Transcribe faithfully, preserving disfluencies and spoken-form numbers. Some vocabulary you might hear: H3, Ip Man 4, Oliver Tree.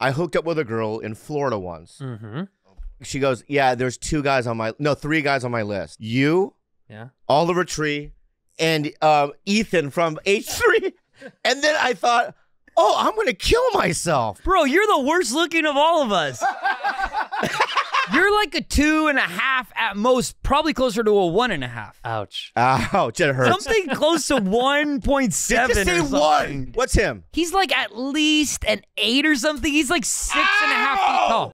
I hooked up with a girl in Florida once. Mm-hmm. She goes, yeah, there's two guys on my, no, three guys on my list. You, yeah, Oliver Tree, and uh, Ethan from H three. And then I thought, oh, I'm going to kill myself. Bro, you're the worst looking of all of us. You're like a two and a half at most, probably closer to a one and a half. Ouch. Ouch, it hurts. Something close to one point seven. Did you say one? What's him? He's like at least an eight or something. He's like six Ow! and a half feet tall.